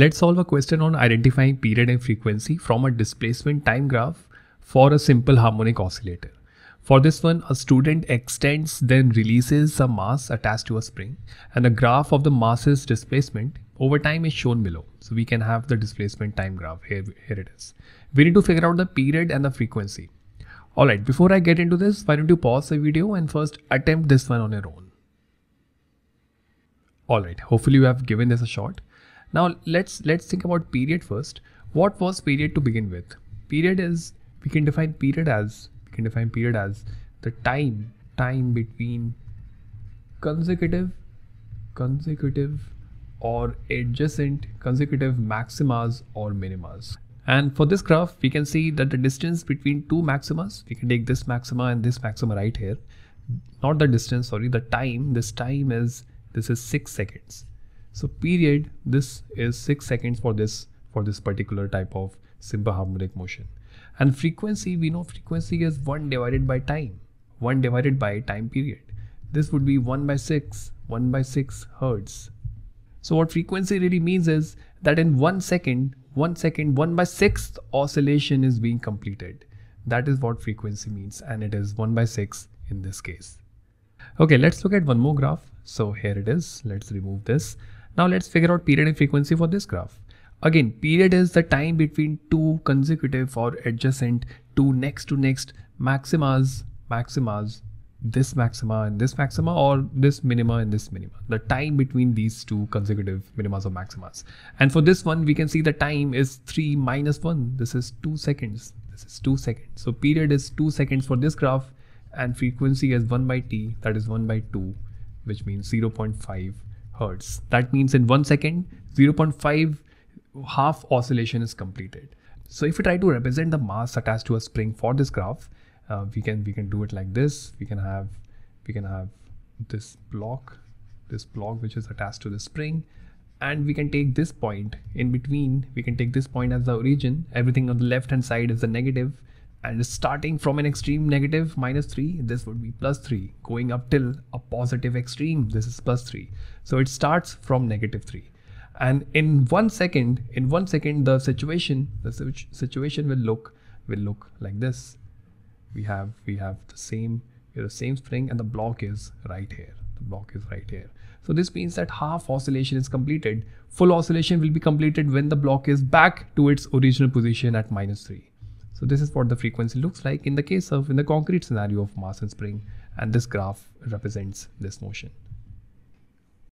Let's solve a question on identifying period and frequency from a displacement time graph for a simple harmonic oscillator. For this one, a student extends then releases a mass attached to a spring, and the graph of the mass's displacement over time is shown below. So we can have the displacement time graph. Here it is. We need to figure out the period and the frequency. Alright, before I get into this, why don't you pause the video and first attempt this one on your own. Alright, hopefully you have given this a shot. Now let's think about period first. What was period to begin with? We can define period as the time between consecutive or adjacent consecutive maximas or minimas. And for this graph, we can see that the distance between two maximas, we can take this maxima and this maxima right here. Not the distance, sorry, the time. This is 6 seconds. So period, this is 6 seconds for this particular type of simple harmonic motion. And frequency, we know frequency is 1 divided by time period. This would be 1 by 6 hertz. So what frequency really means is that in 1 second, 1/6 oscillation is being completed. That is what frequency means, and it is 1/6 in this case. Okay, let's look at one more graph. So here it is. Let's remove this. Now let's figure out period and frequency for this graph. Again, period is the time between two consecutive or adjacent, two next-to-next maximas, this maxima and this maxima, or this minima and this minima. The time between these two consecutive minimas or maximas. And for this one, we can see the time is 3 minus 1. This is 2 seconds. So period is 2 seconds for this graph, and frequency is 1/T. That is 1/2, which means 0.5 hertz. That means in 1 second, 0.5 half oscillation is completed. So if we try to represent the mass attached to a spring for this graph, we can do it like this. We can have this block which is attached to the spring, and we can take this point in between. We can take this point as the origin. Everything on the left hand side is the negative, and starting from an extreme negative -3, this would be +3, going up till a positive extreme. This is +3. So it starts from -3. And in 1 second, the situation will look like this. We have the same spring, and the block is right here. So this means that half oscillation is completed. Full oscillation will be completed when the block is back to its original position at -3. So this is what the frequency looks like in the concrete scenario of mass and spring, and this graph represents this motion.